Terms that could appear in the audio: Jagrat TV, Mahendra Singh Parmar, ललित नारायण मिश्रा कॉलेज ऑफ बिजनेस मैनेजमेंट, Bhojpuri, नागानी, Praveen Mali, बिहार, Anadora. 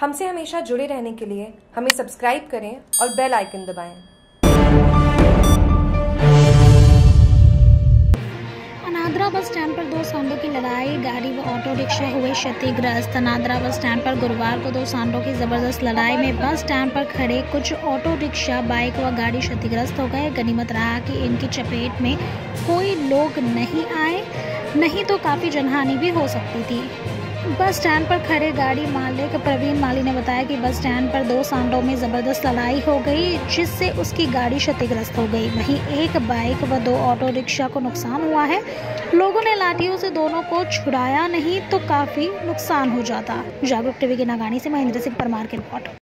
हमसे हमेशा जुड़े रहने के लिए हमें सब्सक्राइब करें और बेल आइकन दबाएं। अनादरा बस स्टैंड पर दो सांडों की लड़ाई, गाड़ी व ऑटो रिक्शा हुए क्षतिग्रस्त। अनादरा बस स्टैंड पर गुरुवार को दो सांडों की जबरदस्त लड़ाई में बस स्टैंड पर खड़े कुछ ऑटो रिक्शा, बाइक व गाड़ी क्षतिग्रस्त हो गए। गनीमत रहा कि इनकी चपेट में कोई लोग नहीं आए, नहीं तो काफ़ी जनहानि भी हो सकती थी। बस स्टैंड पर खड़े गाड़ी मालिक प्रवीण माली ने बताया कि बस स्टैंड पर दो सांडों में ज़बरदस्त लड़ाई हो गई, जिससे उसकी गाड़ी क्षतिग्रस्त हो गई। वहीं एक बाइक व दो ऑटो रिक्शा को नुकसान हुआ है। लोगों ने लाठियों से दोनों को छुड़ाया नहीं तो काफ़ी नुकसान हो जाता। जागरूक टीवी के नागानी से महेंद्र सिंह परमार की रिपोर्ट।